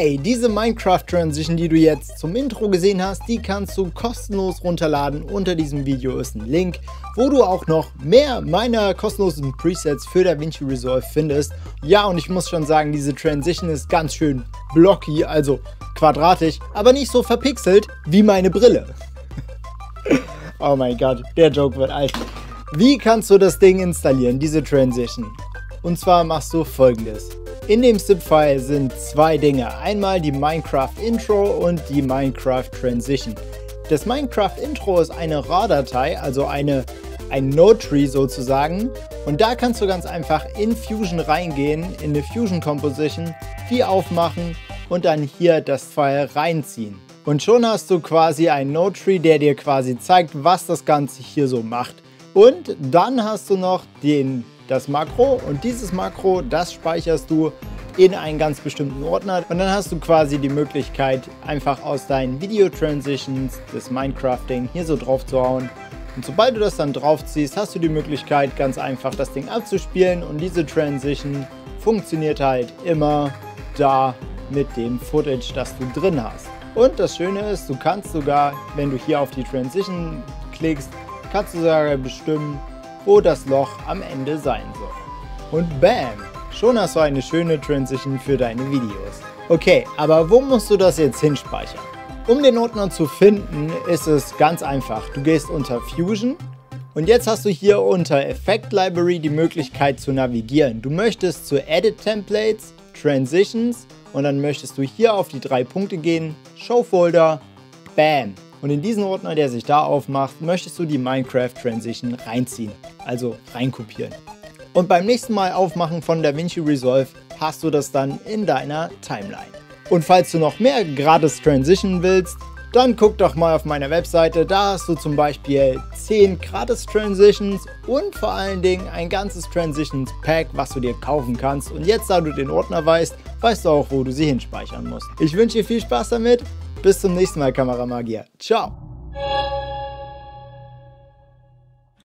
Hey, diese Minecraft-Transition, die du jetzt zum Intro gesehen hast, die kannst du kostenlos runterladen. Unter diesem Video ist ein Link, wo du auch noch mehr meiner kostenlosen Presets für DaVinci Resolve findest. Ja, und ich muss schon sagen, diese Transition ist ganz schön blocky, also quadratisch, aber nicht so verpixelt wie meine Brille. Oh mein Gott, der Joke wird alt. Wie kannst du das Ding installieren, diese Transition? Und zwar machst du Folgendes. In dem ZIP-File sind zwei Dinge, einmal die Minecraft-Intro und die Minecraft-Transition. Das Minecraft-Intro ist eine RAW-Datei, also ein Node-Tree sozusagen. Und da kannst du ganz einfach in Fusion reingehen, in eine Fusion-Composition, die aufmachen und dann hier das File reinziehen. Und schon hast du quasi einen Node-Tree, der dir quasi zeigt, was das Ganze hier so macht. Und dann hast du noch das Makro, und dieses Makro, das speicherst du in einen ganz bestimmten Ordner, und dann hast du quasi die Möglichkeit, einfach aus deinen Video-Transitions des Minecrafting hier so drauf zu hauen, und sobald du das dann draufziehst, hast du die Möglichkeit, ganz einfach das Ding abzuspielen, und diese Transition funktioniert halt immer da mit dem Footage, das du drin hast. Und das Schöne ist, du kannst sogar, wenn du hier auf die Transition klickst, kannst du sogar bestimmen, wo das Loch am Ende sein soll. Und bam, schon hast du eine schöne Transition für deine Videos. Okay, aber wo musst du das jetzt hinspeichern? Um den Ordner zu finden, ist es ganz einfach. Du gehst unter Fusion und jetzt hast du hier unter Effect Library die Möglichkeit zu navigieren. Du möchtest zu Edit Templates, Transitions, und dann möchtest du hier auf die drei Punkte gehen, Show Folder, bam. Und in diesen Ordner, der sich da aufmacht, möchtest du die Minecraft-Transition reinziehen, also reinkopieren. Und beim nächsten Mal aufmachen von DaVinci Resolve hast du das dann in deiner Timeline. Und falls du noch mehr gratis Transition willst, dann guck doch mal auf meiner Webseite, da hast du zum Beispiel 10 gratis Transitions und vor allen Dingen ein ganzes Transitions Pack, was du dir kaufen kannst. Und jetzt, da du den Ordner weißt, weißt du auch, wo du sie hinspeichern musst. Ich wünsche dir viel Spaß damit. Bis zum nächsten Mal, Kameramagier. Ciao!